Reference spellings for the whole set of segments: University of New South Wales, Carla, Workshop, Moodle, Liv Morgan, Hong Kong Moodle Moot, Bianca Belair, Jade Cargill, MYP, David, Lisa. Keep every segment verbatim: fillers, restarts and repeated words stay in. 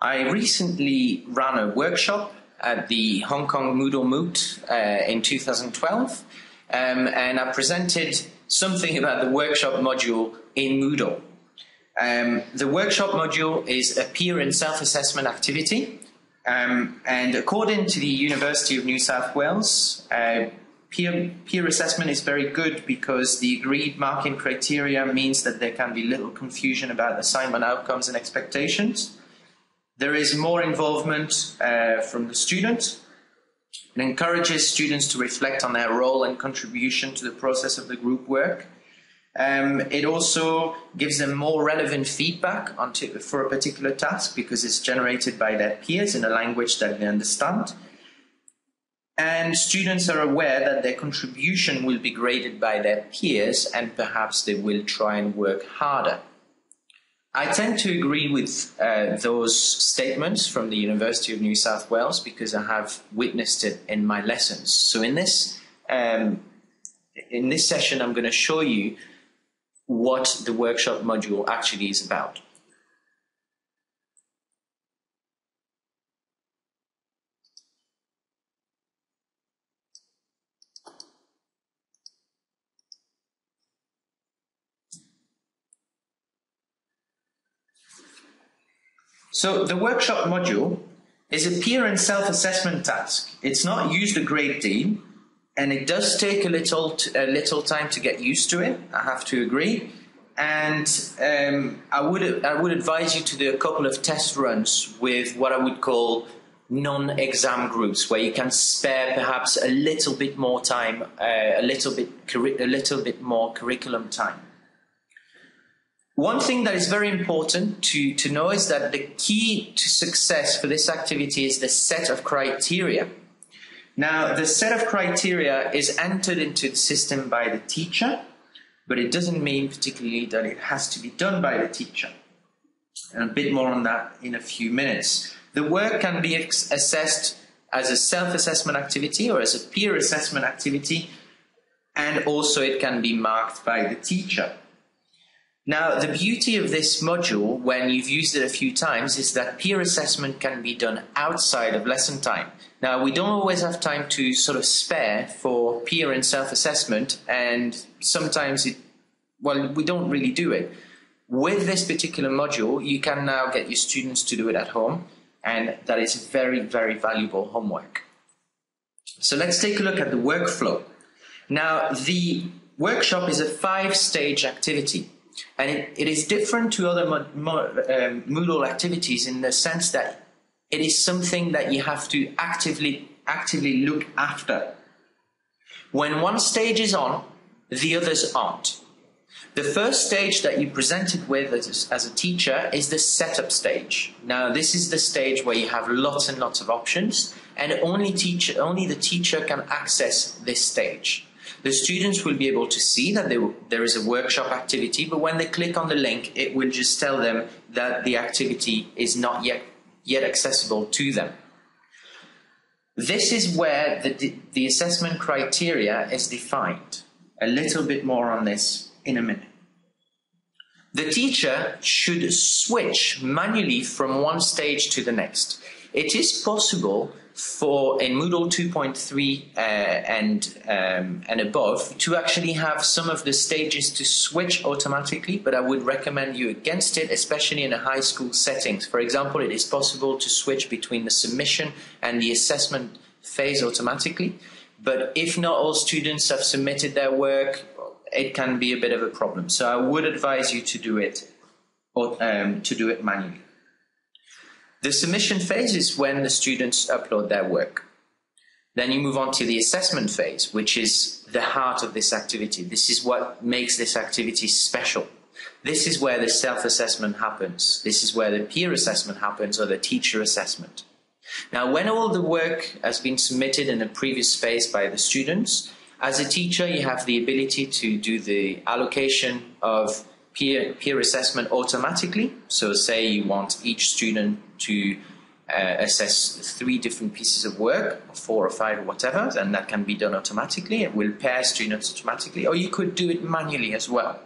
I recently ran a workshop at the Hong Kong Moodle Moot uh, in two thousand twelve, um, and I presented something about the workshop module in Moodle. Um, the workshop module is a peer and self-assessment activity, um, and according to the University of New South Wales, uh, peer, peer assessment is very good because the agreed marking criteria means that there can be little confusion about assignment outcomes and expectations. There is more involvement uh, from the student. It encourages students to reflect on their role and contribution to the process of the group work. Um, it also gives them more relevant feedback on to, for a particular task because it's generated by their peers in a language that they understand. And students are aware that their contribution will be graded by their peers and perhaps they will try and work harder. I tend to agree with uh, those statements from the University of New South Wales because I have witnessed it in my lessons. So in this, um, in this session, I'm going to show you what the workshop module actually is about. So the workshop module is a peer and self-assessment task. It's not used a great deal, and it does take a little, a little time to get used to it, I have to agree. And um, I, would, I would advise you to do a couple of test runs with what I would call non-exam groups, where you can spare perhaps a little bit more time, uh, a, little bit, a little bit more curriculum time. One thing that is very important to, to know is that the key to success for this activity is the set of criteria. Now, the set of criteria is entered into the system by the teacher, but it doesn't mean particularly that it has to be done by the teacher. And a bit more on that in a few minutes. The work can be assessed as a self-assessment activity or as a peer assessment activity, and also it can be marked by the teacher. Now, the beauty of this module, when you've used it a few times, is that peer assessment can be done outside of lesson time. Now, we don't always have time to sort of spare for peer and self-assessment, and sometimes, it, well, we don't really do it. With this particular module, you can now get your students to do it at home, and that is very, very valuable homework. So let's take a look at the workflow. Now, the workshop is a five-stage activity. And it, it is different to other mo mo um, Moodle activities in the sense that it is something that you have to actively, actively look after. When one stage is on, the others aren't. The first stage that you presented with as, as a teacher is the setup stage. Now, this is the stage where you have lots and lots of options, and only, teacher, only the teacher can access this stage. The students will be able to see that they, there is a workshop activity, but when they click on the link, it will just tell them that the activity is not yet, yet accessible to them. This is where the, the assessment criteria is defined. A little bit more on this in a minute. The teacher should switch manually from one stage to the next. It is possible for in Moodle two point three uh, and, um, and above to actually have some of the stages to switch automatically, but I would recommend you against it, especially in a high school settings. For example, it is possible to switch between the submission and the assessment phase automatically, but if not all students have submitted their work, it can be a bit of a problem. So I would advise you to do it, or, um, to do it manually. The submission phase is when the students upload their work. Then you move on to the assessment phase, which is the heart of this activity. This is what makes this activity special. This is where the self-assessment happens. This is where the peer assessment happens, or the teacher assessment. Now, when all the work has been submitted in the previous phase by the students, as a teacher, you have the ability to do the allocation of Peer, peer assessment automatically. So say you want each student to uh, assess three different pieces of work, or four or five or whatever, and that can be done automatically. It will pair students automatically, or you could do it manually as well.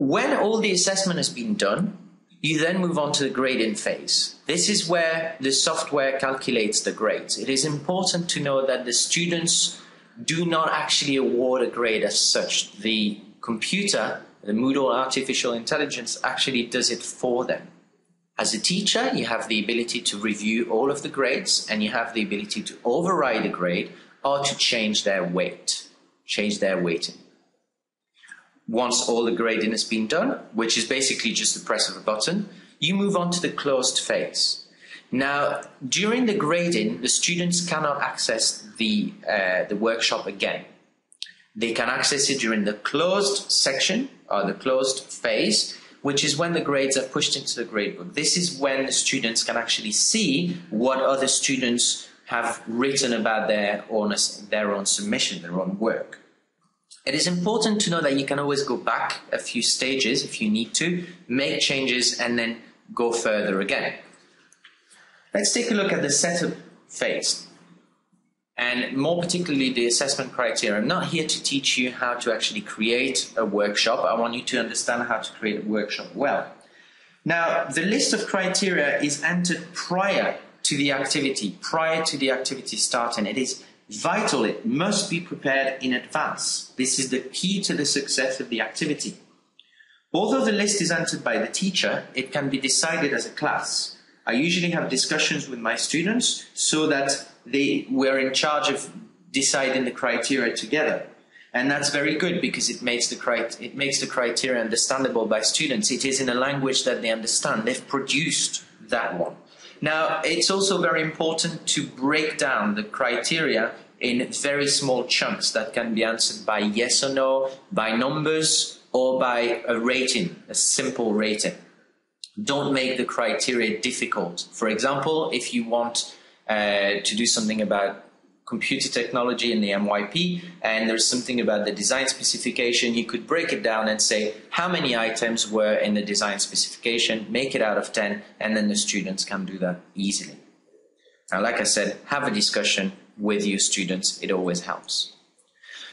When all the assessment has been done, you then move on to the grading phase. This is where the software calculates the grades. It is important to know that the students do not actually award a grade as such. The computer, the Moodle artificial intelligence, actually does it for them. As a teacher, you have the ability to review all of the grades, and you have the ability to override a grade or to change their weight, change their weighting. Once all the grading has been done, which is basically just the press of a button, you move on to the closed phase. Now, during the grading, the students cannot access the, uh, the workshop again. They can access it during the closed section or the closed phase, which is when the grades are pushed into the gradebook. This is when the students can actually see what other students have written about their own, their own submission, their own work. It is important to know that you can always go back a few stages if you need to, make changes, and then go further again. Let's take a look at the setup phase, and more particularly the assessment criteria. I'm not here to teach you how to actually create a workshop. I want you to understand how to create a workshop well. Now, the list of criteria is entered prior to the activity, prior to the activity starting. It is vital, it must be prepared in advance. This is the key to the success of the activity. Although the list is entered by the teacher, it can be decided as a class. I usually have discussions with my students so that they were in charge of deciding the criteria together. And that's very good because it makes the, cri- it makes the criteria understandable by students. It is in a language that they understand. They've produced that one. Now, it's also very important to break down the criteria in very small chunks that can be answered by yes or no, by numbers, or by a rating, a simple rating. Don't make the criteria difficult. For example, if you want uh, to do something about computer technology in the M Y P, and there's something about the design specification, you could break it down and say how many items were in the design specification, make it out of ten, and then the students can do that easily. Now, like I said, have a discussion with your students. It always helps.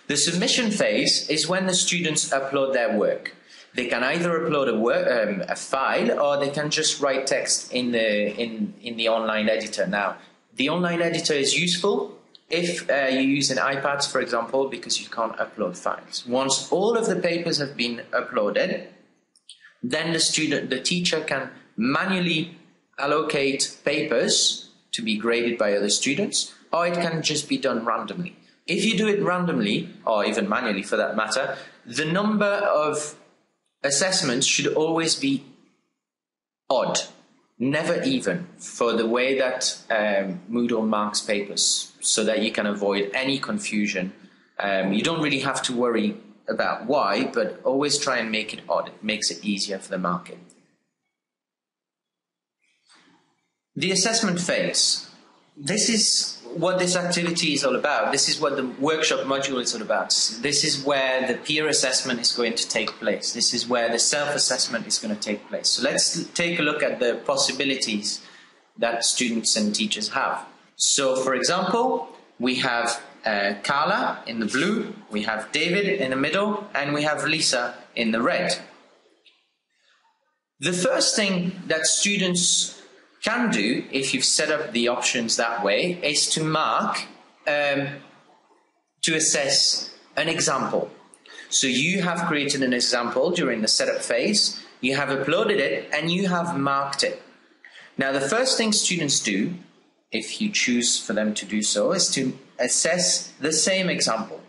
The submission phase is when the students upload their work. They can either upload a, work, um, a file, or they can just write text in the, in, in the online editor. Now, the online editor is useful if uh, you use an iPad, for example, because you can't upload files. Once all of the papers have been uploaded, then the student, the teacher can manually allocate papers to be graded by other students, or it can just be done randomly. If you do it randomly, or even manually for that matter, the number of assessments should always be odd, never even, for the way that um, Moodle marks papers, so that you can avoid any confusion. Um, you don't really have to worry about why, but always try and make it odd. It makes it easier for the marking. The assessment phase. This is what this activity is all about. This is what the workshop module is all about. This is where the peer assessment is going to take place. This is where the self-assessment is going to take place. So let's take a look at the possibilities that students and teachers have. So, for example, we have uh, Carla in the blue, we have David in the middle, and we have Lisa in the red. The first thing that students can do, if you've set up the options that way, is to mark, um, to assess an example. So you have created an example during the setup phase, you have uploaded it, and you have marked it. Now, the first thing students do, if you choose for them to do so, is to assess the same example.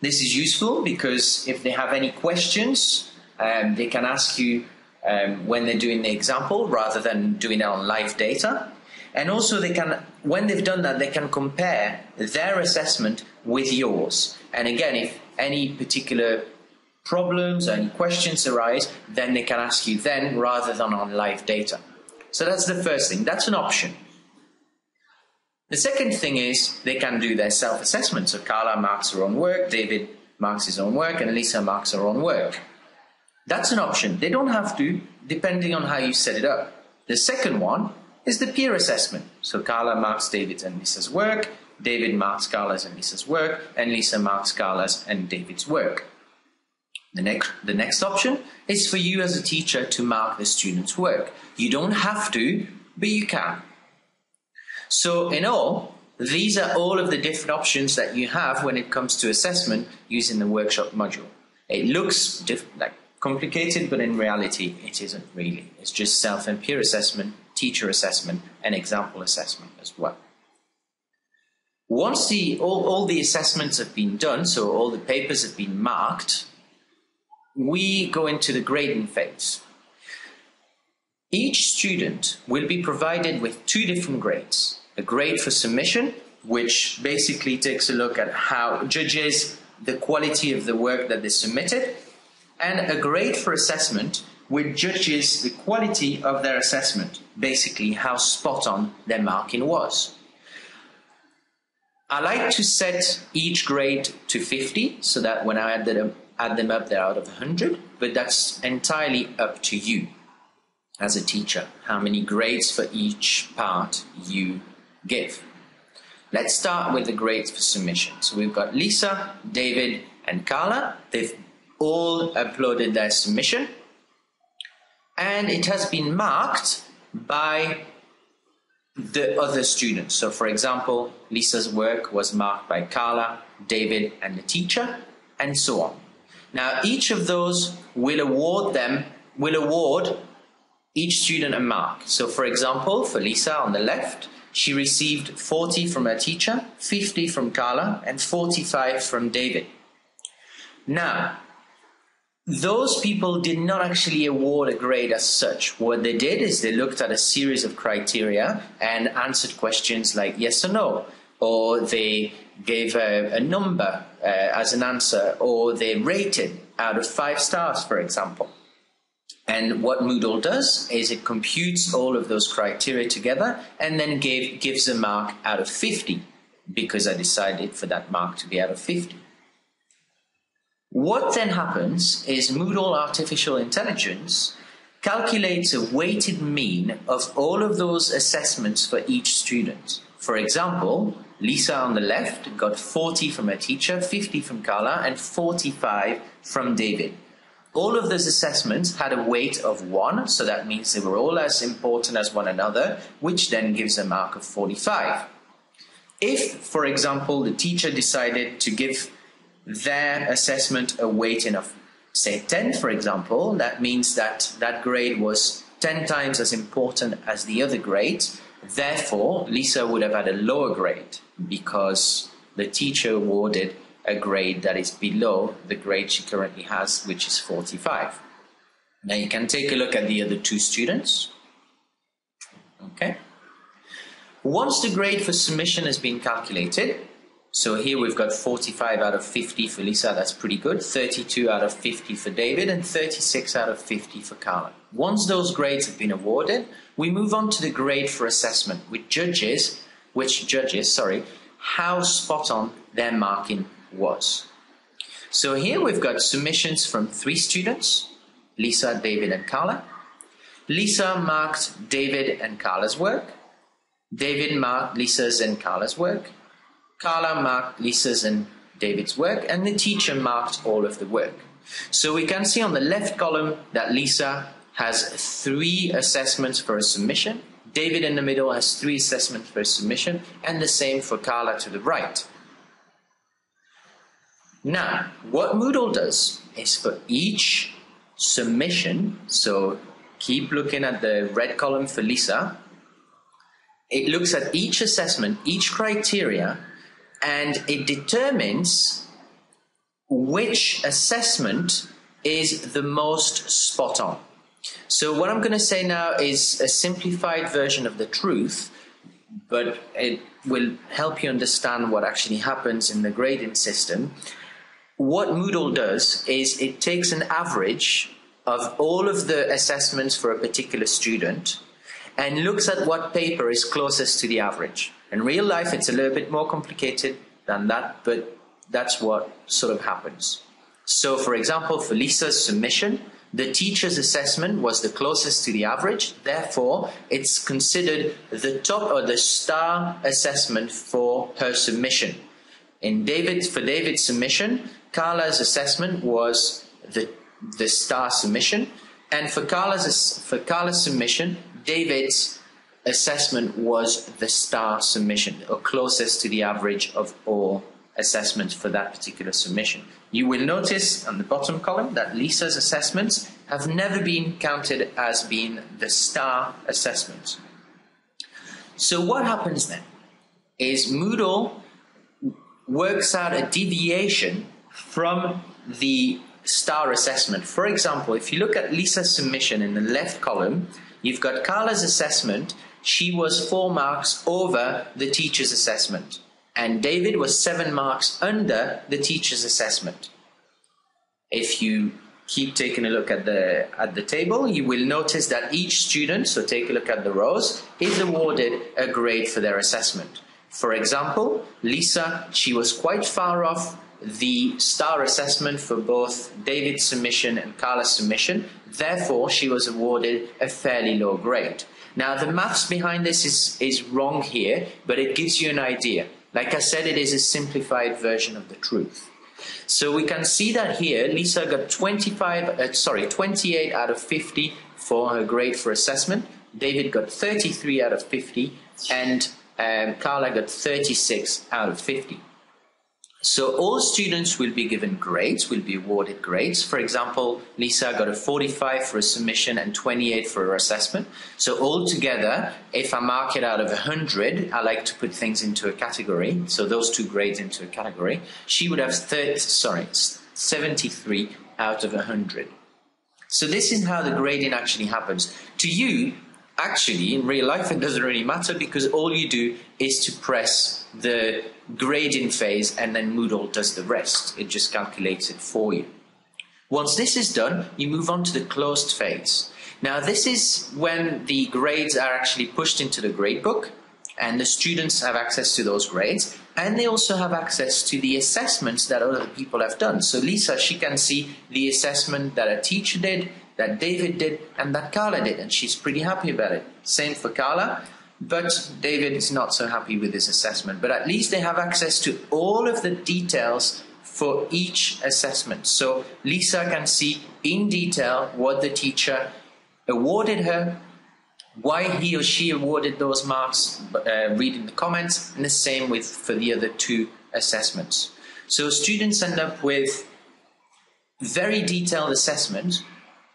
This is useful because if they have any questions, um, they can ask you Um, when they're doing the example rather than doing it on live data. And also they can, when they've done that, they can compare their assessment with yours. And again, if any particular problems or any questions arise, then they can ask you then rather than on live data. So that's the first thing. That's an option. The second thing is they can do their self-assessment. So Carla marks her own work, David marks his own work, and Lisa marks her own work. That's an option. They don't have to, depending on how you set it up. The second one is the peer assessment. So Carla marks David's and Lisa's work, David marks Carla's and Lisa's work, and Lisa marks Carla's and David's work. The next, the next option is for you as a teacher to mark the student's work. You don't have to, but you can. So in all, these are all of the different options that you have when it comes to assessment using the workshop module. It looks diff like complicated, but in reality, it isn't really. It's just self and peer assessment, teacher assessment, and example assessment as well. Once the, all, all the assessments have been done, so all the papers have been marked, we go into the grading phase. Each student will be provided with two different grades. A grade for submission, which basically takes a look at how judges the quality of the work that they submitted, and a grade for assessment, which judges the quality of their assessment, basically how spot on their marking was. I like to set each grade to fifty, so that when I add them, add them up, they're out of one hundred, but that's entirely up to you as a teacher, how many grades for each part you give. Let's start with the grades for submission. So we've got Lisa, David, and Carla. They've all uploaded their submission, and it has been marked by the other students. So for example, Lisa's work was marked by Carla, David, and the teacher, and so on. Now each of those will award them, will award each student a mark. So for example, for Lisa on the left, she received forty from her teacher, fifty from Carla, and forty-five from David. Now, those people did not actually award a grade as such. What they did is they looked at a series of criteria and answered questions like yes or no, or they gave a, a number uh, as an answer, or they rated out of five stars, for example. And what Moodle does is it computes all of those criteria together and then gave, gives a mark out of fifty, because I decided for that mark to be out of fifty. What then happens is Moodle Artificial Intelligence calculates a weighted mean of all of those assessments for each student. For example, Lisa on the left got forty from her teacher, fifty from Carla, and forty-five from David. All of those assessments had a weight of one, so that means they were all as important as one another, which then gives a mark of forty-five. If, for example, the teacher decided to give their assessment a weighting of, say, ten, for example, that means that that grade was ten times as important as the other grade. Therefore, Lisa would have had a lower grade because the teacher awarded a grade that is below the grade she currently has, which is forty-five. Now you can take a look at the other two students. Okay. Once the grade for submission has been calculated, so here we've got forty-five out of fifty for Lisa, that's pretty good, thirty-two out of fifty for David, and thirty-six out of fifty for Carla. Once those grades have been awarded, we move on to the grade for assessment, which judges, which judges, sorry, how spot on their marking was. So here we've got submissions from three students, Lisa, David, and Carla. Lisa marked David and Carla's work. David marked Lisa's and Carla's work. Carla marked Lisa's and David's work, and the teacher marked all of the work. So we can see on the left column that Lisa has three assessments for a submission, David in the middle has three assessments for a submission, and the same for Carla to the right. Now, what Moodle does is for each submission, so keep looking at the red column for Lisa, it looks at each assessment, each criteria, and it determines which assessment is the most spot on. So what I'm going to say now is a simplified version of the truth, but it will help you understand what actually happens in the grading system. What Moodle does is it takes an average of all of the assessments for a particular student and looks at what paper is closest to the average. In real life, it's a little bit more complicated than that, but that's what sort of happens. So, for example, for Lisa's submission, the teacher's assessment was the closest to the average, therefore it's considered the top or the star assessment for her submission. In David, for David's submission, Carla's assessment was the, the star submission. And for Carla's, for Carla's submission, David's assessment was the star submission, or closest to the average of all assessments for that particular submission. You will notice on the bottom column that Lisa's assessments have never been counted as being the star assessments. So what happens then is Moodle works out a deviation from the star assessment. For example, if you look at Lisa's submission in the left column, you've got Carla's assessment. She was four marks over the teacher's assessment, and David was seven marks under the teacher's assessment. If you keep taking a look at the, at the table, you will notice that each student, so take a look at the rows, is awarded a grade for their assessment. For example, Lisa, she was quite far off the star assessment for both David's submission and Carla's submission. Therefore, she was awarded a fairly low grade. Now, the maths behind this is, is wrong here, but it gives you an idea. Like I said, it is a simplified version of the truth. So we can see that here, Lisa got twenty-five, uh, sorry, twenty-eight out of fifty for her grade for assessment. David got thirty-three out of fifty, and um, Carla got thirty-six out of fifty. So all students will be given grades, will be awarded grades. For example, Lisa got a forty-five for a submission and twenty-eight for her assessment. So altogether, if I mark it out of one hundred, I like to put things into a category, so those two grades into a category, she would have thirty, sorry, seventy-three out of one hundred. So this is how the grading actually happens. To you, actually, in real life, it doesn't really matter, because all you do is to press the grading phase and then Moodle does the rest. It just calculates it for you. Once this is done, you move on to the closed phase. Now, this is when the grades are actually pushed into the gradebook, and the students have access to those grades, and they also have access to the assessments that other people have done. So Lisa, she can see the assessment that a teacher did, that David did, and that Carla did, and she's pretty happy about it. Same for Carla, but David is not so happy with his assessment. But at least they have access to all of the details for each assessment. So Lisa can see in detail what the teacher awarded her, why he or she awarded those marks, uh, reading the comments, and the same with for the other two assessments. So students end up with very detailed assessments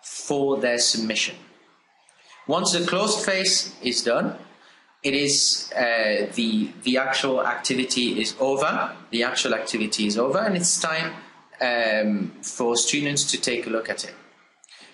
for their submission. Once the closed phase is done, it is uh, the the actual activity is over. The actual activity is over, and it's time um, for students to take a look at it.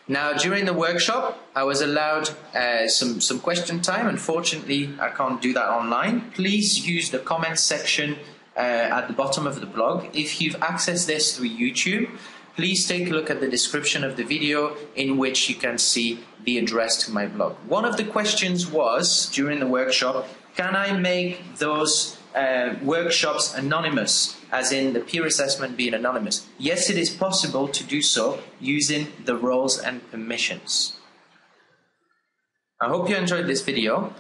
Now, during the workshop, I was allowed uh, some some question time. Unfortunately, I can't do that online. Please use the comments section uh, at the bottom of the blog. If you've accessed this through YouTube, please take a look at the description of the video, in which you can see the address to my blog. One of the questions was, during the workshop, can I make those uh, workshops anonymous, as in the peer assessment being anonymous? Yes, it is possible to do so using the roles and permissions. I hope you enjoyed this video.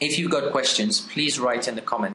If you've got questions, please write in the comments.